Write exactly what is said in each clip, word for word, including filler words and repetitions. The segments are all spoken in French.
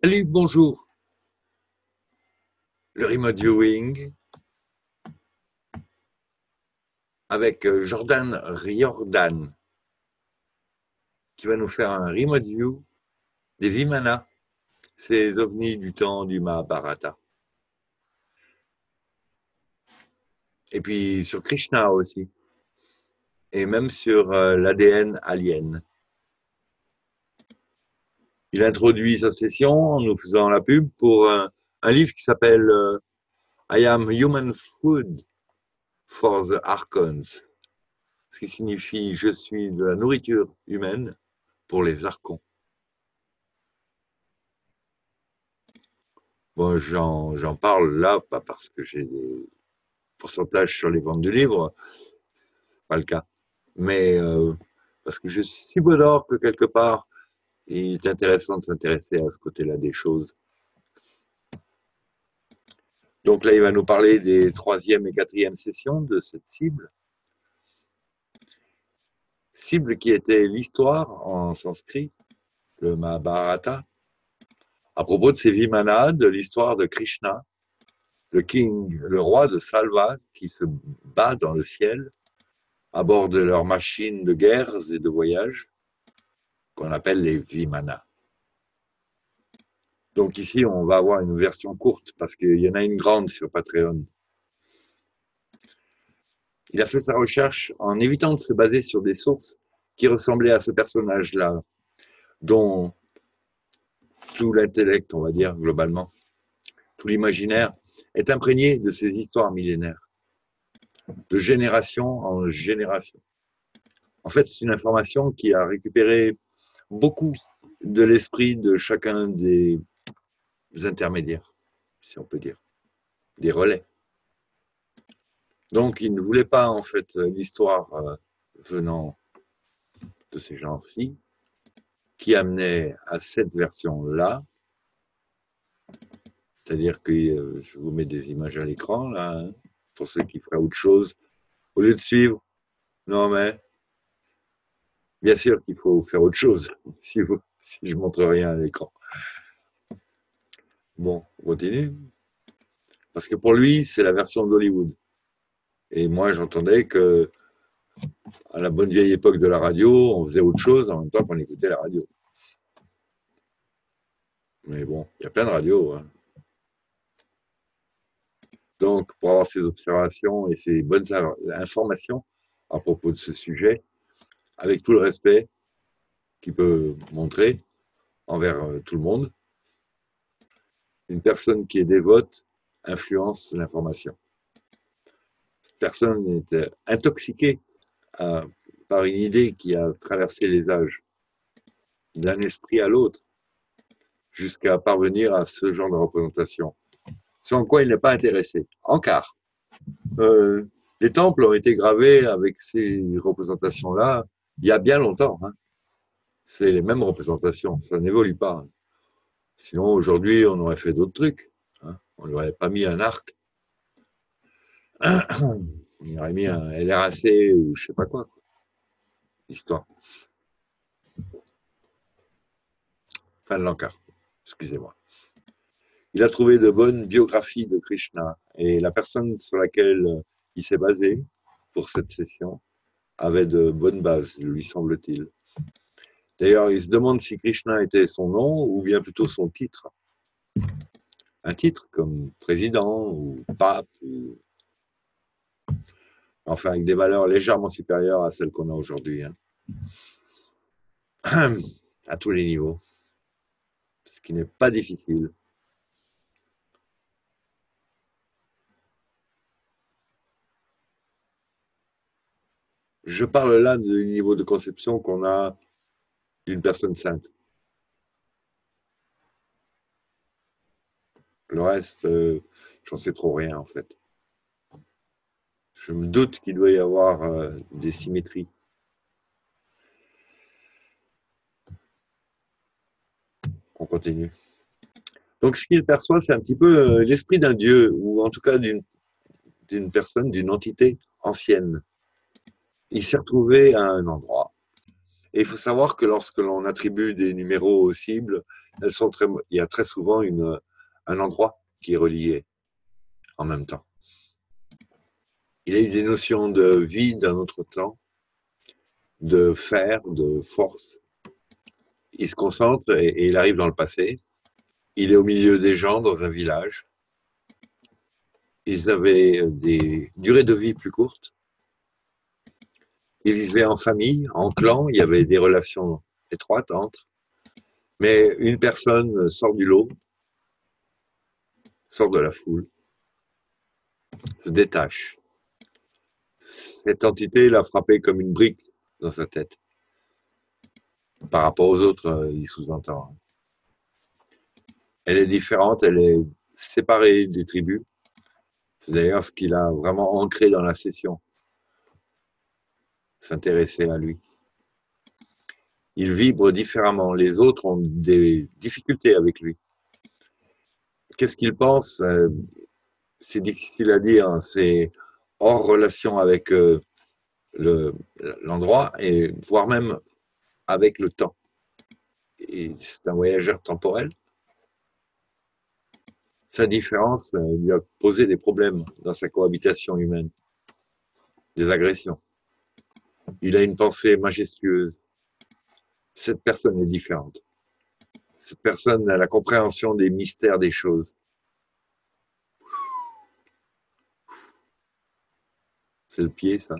Salut, bonjour. Le Remote Viewing avec Jordan Riordan qui va nous faire un Remote View des Vimana, ces ovnis du temps du Mahabharata. Et puis sur Krishna aussi. Et même sur l'A D N alien. Il introduit sa session en nous faisant la pub pour un, un livre qui s'appelle « I am human food for the Archons », ce qui signifie « Je suis de la nourriture humaine pour les Archons ». Bon, j'en parle là, pas parce que j'ai des pourcentages sur les ventes du livre, pas le cas, mais euh, parce que je subodore que quelque part, il est intéressant de s'intéresser à ce côté-là des choses. Donc là, il va nous parler des troisième et quatrième sessions de cette cible. Cible qui était l'histoire en sanskrit, le Mahabharata, à propos de ces Vimana, de l'histoire de Krishna, le king, le roi de Salva, qui se bat dans le ciel, à bord de leurs machines de guerre et de voyage, qu'on appelle les Vimana. Donc ici, on va avoir une version courte, parce qu'il y en a une grande sur Patreon. Il a fait sa recherche en évitant de se baser sur des sources qui ressemblaient à ce personnage-là, dont tout l'intellect, on va dire, globalement, tout l'imaginaire, est imprégné de ces histoires millénaires, de génération en génération. En fait, c'est une information qui a récupéré beaucoup de l'esprit de chacun des intermédiaires, si on peut dire, des relais. Donc, il ne voulait pas, en fait, l'histoire venant de ces gens-ci, qui amenait à cette version-là, c'est-à-dire que je vous mets des images à l'écran, là, pour ceux qui feraient autre chose, au lieu de suivre, non mais... Bien sûr qu'il faut faire autre chose, si, vous, si je ne montre rien à l'écran. Bon, on continue. Parce que pour lui, c'est la version d'Hollywood. Et moi, j'entendais que, à la bonne vieille époque de la radio, on faisait autre chose en même temps qu'on écoutait la radio. Mais bon, il y a plein de radios. Hein. Donc, pour avoir ces observations et ces bonnes informations à propos de ce sujet, avec tout le respect qu'il peut montrer envers tout le monde, une personne qui est dévote influence l'information. Cette personne est intoxiquée à, par une idée qui a traversé les âges, d'un esprit à l'autre, jusqu'à parvenir à ce genre de représentation, sans quoi il n'est pas intéressé. En car, euh, les temples ont été gravés avec ces représentations-là, il y a bien longtemps, hein. C'est les mêmes représentations, ça n'évolue pas. Sinon, aujourd'hui, on aurait fait d'autres trucs. Hein. On n'aurait pas mis un arc, on aurait mis un L R A C ou je ne sais pas quoi. quoi. Histoire. Fin de l'encart, excusez-moi. Il a trouvé de bonnes biographies de Krishna et la personne sur laquelle il s'est basé pour cette session avait de bonnes bases, lui semble-t-il. D'ailleurs, il se demande si Krishna était son nom ou bien plutôt son titre. Un titre comme président ou pape, ou... enfin avec des valeurs légèrement supérieures à celles qu'on a aujourd'hui, hein. À tous les niveaux, ce qui n'est pas difficile. Je parle là du niveau de conception qu'on a d'une personne sainte. Le reste, euh, j'en sais trop rien en fait. Je me doute qu'il doit y avoir euh, des symétries. On continue. Donc ce qu'il perçoit, c'est un petit peu euh, l'esprit d'un dieu, ou en tout cas d'une d'une personne, d'une entité ancienne. Il s'est retrouvé à un endroit Et il faut savoir que lorsque l'on attribue des numéros aux cibles, elles sont très, il y a très souvent une, un endroit qui est relié en même temps. Il y a eu des notions de vie d'un autre temps, de fer, de force. Il se concentre et, et il arrive dans le passé. Il est au milieu des gens dans un village. Ils avaient des durées de vie plus courtes. Ils vivaient en famille, en clan, il y avait des relations étroites entre. Mais une personne sort du lot, sort de la foule, se détache. Cette entité l'a frappé comme une brique dans sa tête. Par rapport aux autres, il sous-entend. Elle est différente, elle est séparée des tribus. C'est d'ailleurs ce qu'il a vraiment ancré dans la session. S'intéresser à lui. Il vibre différemment. Les autres ont des difficultés avec lui. Qu'est-ce qu'il pense? C'est difficile à dire. C'est hors relation avec le, l'endroit, et voire même avec le temps. C'est un voyageur temporel. Sa différence lui a posé des problèmes dans sa cohabitation humaine, des agressions. Il a une pensée majestueuse. Cette personne est différente. Cette personne a la compréhension des mystères des choses. C'est le pied, ça.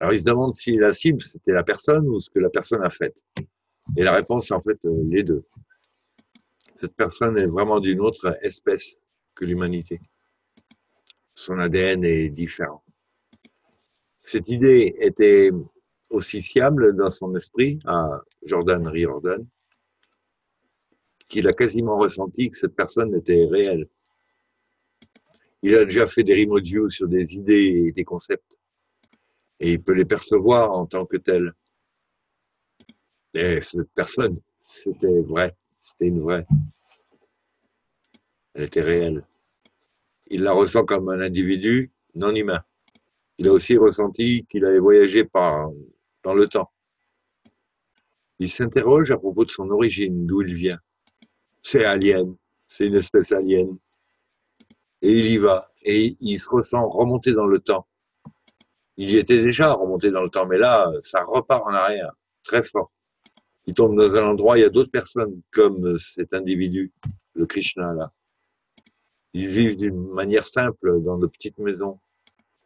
Alors, il se demande si la cible, c'était la personne ou ce que la personne a fait. Et la réponse, c'est en fait les deux. Cette personne est vraiment d'une autre espèce que l'humanité. Son A D N est différent. Cette idée était aussi fiable dans son esprit à Jordan Riordan qu'il a quasiment ressenti que cette personne était réelle. Il a déjà fait des remote view sur des idées et des concepts et il peut les percevoir en tant que telles. Et cette personne, c'était vrai. C'était une vraie. Elle était réelle. Il la ressent comme un individu non humain. Il a aussi ressenti qu'il avait voyagé par, dans le temps. Il s'interroge à propos de son origine, d'où il vient. C'est alien, c'est une espèce alien. Et il y va, et il se ressent remonté dans le temps. Il y était déjà remonté dans le temps, mais là, ça repart en arrière, très fort. Il tombe dans un endroit, il y a d'autres personnes comme cet individu, le Krishna là. Ils vivent d'une manière simple dans de petites maisons.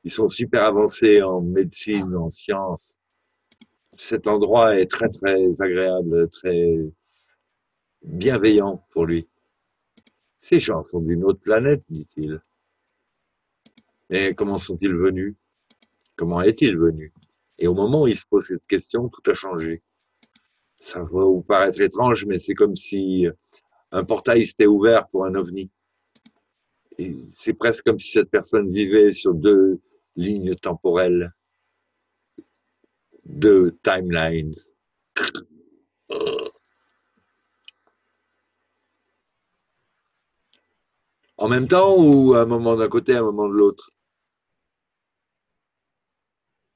Ils sont super avancés en médecine, en sciences. Cet endroit est très très agréable, très bienveillant pour lui. Ces gens sont d'une autre planète, dit-il. Mais comment sont-ils venus? Comment est-il venu? Et au moment où il se pose cette question, tout a changé. Ça va vous paraître étrange, mais c'est comme si un portail s'était ouvert pour un ovni. C'est presque comme si cette personne vivait sur deux lignes temporelles, deux timelines. En même temps ou à un moment d'un côté, à un moment de l'autre.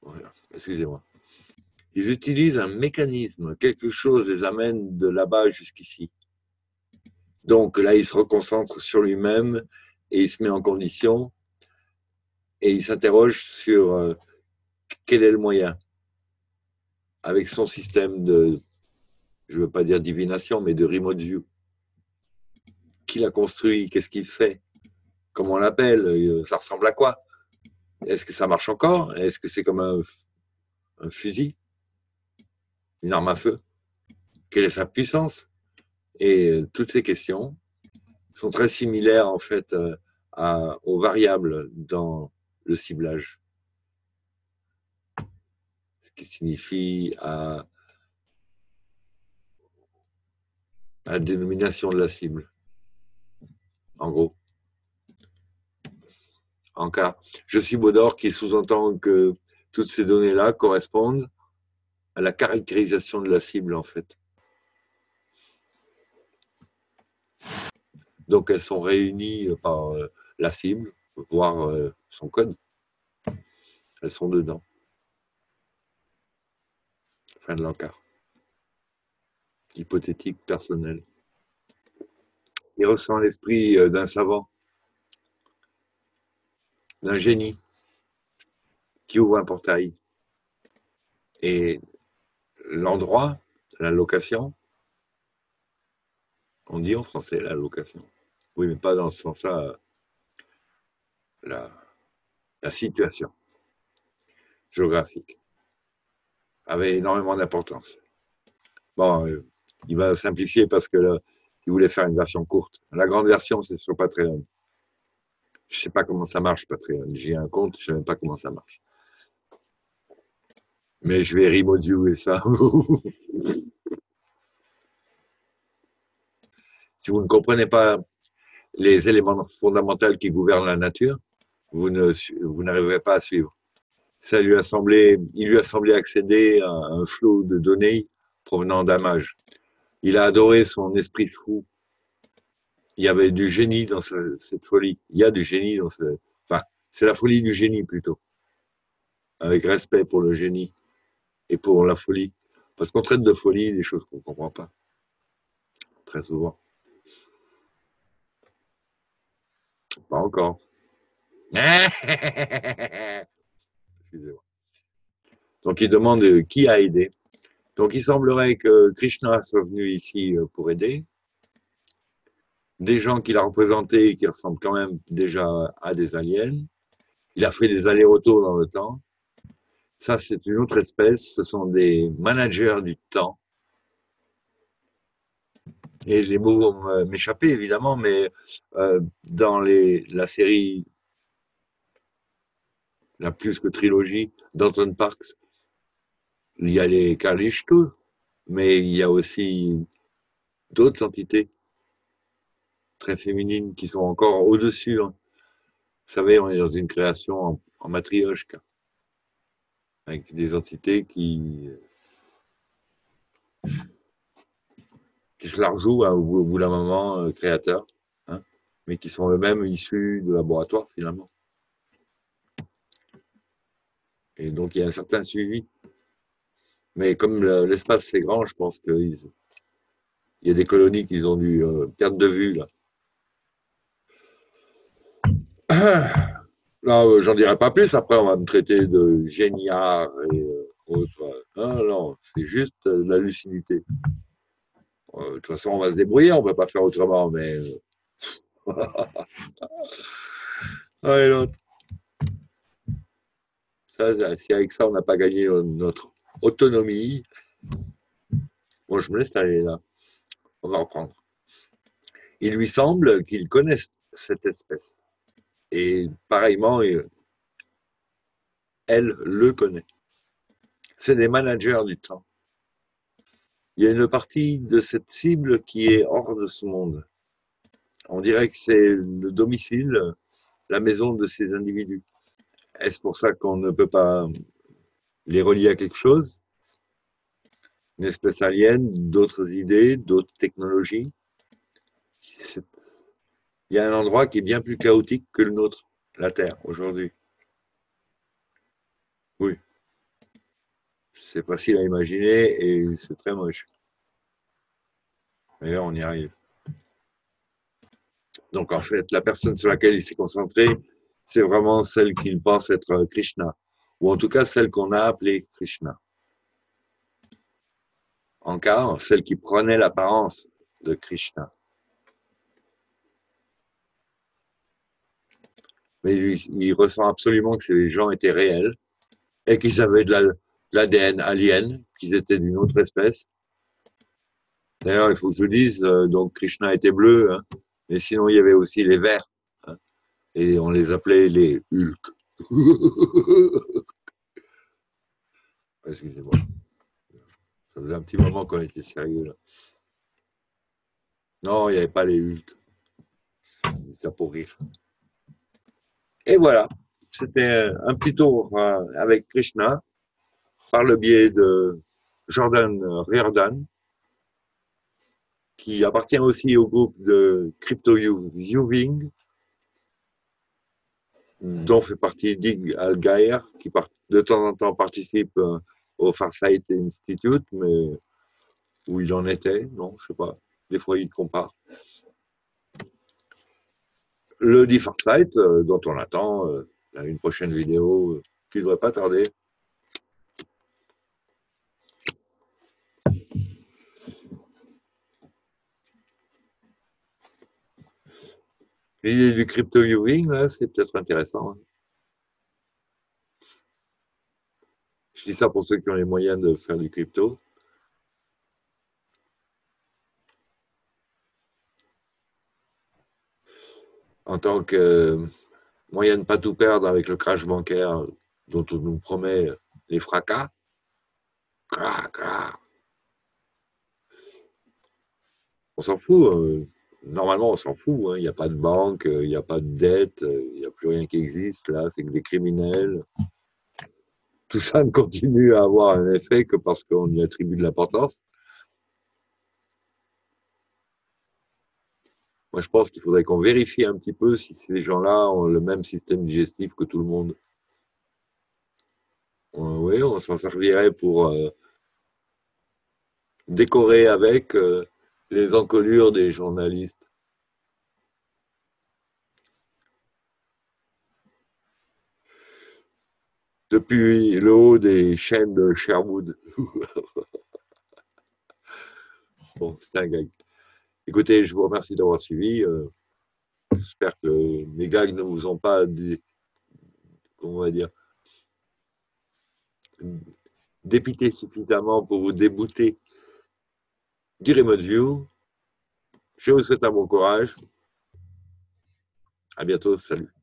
Voilà. Excusez-moi. Ils utilisent un mécanisme, quelque chose les amène de là-bas jusqu'ici. Donc là, il se reconcentre sur lui-même et il se met en condition et il s'interroge sur euh, quel est le moyen. Avec son système de, je ne veux pas dire divination, mais de remote view. Qui l'a construit? Qu'est-ce qu'il fait? Comment on l'appelle? Ça ressemble à quoi? Est-ce que ça marche encore? Est-ce que c'est comme un, un fusil? Une arme à feu? Quelle est sa puissance? Et toutes ces questions sont très similaires en fait à, aux variables dans le ciblage. Ce qui signifie à, à la dénomination de la cible. En gros. En cas, je suis Baudor qui sous-entend que toutes ces données-là correspondent à la caractérisation de la cible, en fait. Donc, elles sont réunies par euh, la cible, voire euh, son code. Elles sont dedans. prennent l'encart. Hypothétique, personnel. Il ressent l'esprit d'un savant, d'un génie, qui ouvre un portail. Et l'endroit, la location, on dit en français la location. Oui, mais pas dans ce sens-là, la, la situation géographique avait énormément d'importance. Bon, euh, il va simplifier parce que là, il voulait faire une version courte. La grande version, c'est sur Patreon. Je ne sais pas comment ça marche, Patreon. J'ai un compte, je ne sais même pas comment ça marche. Mais je vais remote viewer ça. Si vous ne comprenez pas les éléments fondamentaux qui gouvernent la nature, vous ne, vous n'arriverez pas à suivre. Ça lui a semblé, il lui a semblé accéder à un flot de données provenant d'un mage. Il a adoré son esprit fou. Il y avait du génie dans ce, cette folie. Il y a du génie dans ce... Enfin, c'est la folie du génie plutôt. Avec respect pour le génie et pour la folie. Parce qu'on traite de folie des choses qu'on ne comprend pas. Très souvent. Pas encore. Excusez-moi. Donc il demande qui a aidé. Donc il semblerait que Krishna soit venu ici pour aider. Des gens qu'il a représentés et qui ressemblent quand même déjà à des aliens. Il a fait des allers-retours dans le temps. Ça, c'est une autre espèce. Ce sont des managers du temps. Et les mots vont m'échapper, évidemment, mais euh, dans les, la série, la plus que trilogie d'Anton Parks, il y a les Carlishto, mais il y a aussi d'autres entités très féminines qui sont encore au-dessus. Hein. Vous savez, on est dans une création en, en matrioshka, avec des entités qui... qui se la rejouent hein, au bout d'un moment, euh, créateurs, hein, mais qui sont eux-mêmes issus de laboratoires, finalement. Et donc, il y a un certain suivi. Mais comme l'espace, c'est grand, je pense qu'il y a des colonies qu'ils ont dû euh, perdre de vue, là. Là, euh, j'en dirai pas plus, après, on va me traiter de génial et euh, autres. Non, non, c'est juste euh, de la lucidité. Euh, de toute façon, on va se débrouiller, on ne peut pas faire autrement, mais... ah, et l'autre. Ça, ça, si avec ça, on n'a pas gagné notre autonomie... Bon, je me laisse aller là. On va reprendre. Il lui semble qu'ils connaissent cette espèce. Et pareillement, elle le connaît. C'est des managers du temps. Il y a une partie de cette cible qui est hors de ce monde. On dirait que c'est le domicile, la maison de ces individus. Est-ce pour ça qu'on ne peut pas les relier à quelque chose? Une espèce alienne, d'autres idées, d'autres technologies. Il y a un endroit qui est bien plus chaotique que le nôtre, la Terre, aujourd'hui. Oui. C'est facile à imaginer et c'est très moche. D'ailleurs, on y arrive. Donc, en fait, la personne sur laquelle il s'est concentré, c'est vraiment celle qu'il pense être Krishna, ou en tout cas celle qu'on a appelée Krishna. En cas, celle qui prenait l'apparence de Krishna. Mais lui, il ressent absolument que ces gens étaient réels et qu'ils avaient de la... l'A D N alien, qu'ils étaient d'une autre espèce. D'ailleurs, il faut que je vous dise, euh, donc Krishna était bleu, hein, mais sinon il y avait aussi les verts, hein, et on les appelait les Hulk. Excusez-moi, ça faisait un petit moment qu'on était sérieux là. Non, il n'y avait pas les Hulk. C'est ça pour rire. Et voilà, c'était un petit tour euh, avec Krishna, par le biais de Jordan Riordan, qui appartient aussi au groupe de Crypto-Viewing, dont fait partie Dick Algaier, qui de temps en temps participe au Farsight Institute, mais où il en était, non, je ne sais pas. Des fois, il compare. Le dit Farsight, euh, dont on attend euh, une prochaine vidéo euh, qui ne devrait pas tarder. L'idée du crypto-viewing, là, c'est peut-être intéressant. Je dis ça pour ceux qui ont les moyens de faire du crypto. En tant que moyen de ne pas tout perdre avec le crash bancaire dont on nous promet les fracas. On s'en fout. Normalement, on s'en fout. Hein. Il n'y a pas de banque, il n'y a pas de dette, il n'y a plus rien qui existe. Là, c'est que des criminels. Tout ça ne continue à avoir un effet que parce qu'on y attribue de l'importance. Moi, je pense qu'il faudrait qu'on vérifie un petit peu si ces gens-là ont le même système digestif que tout le monde. Oui, on s'en servirait pour euh, décorer avec euh, les encolures des journalistes. Depuis le haut des chaînes de Sherwood. Bon, c'est un gag. Écoutez, je vous remercie d'avoir suivi. Euh, J'espère que mes gags ne vous ont pas, dé... comment on va dire, dépité suffisamment pour vous débouter du Remote View. Je vous souhaite un bon courage. À bientôt. Salut.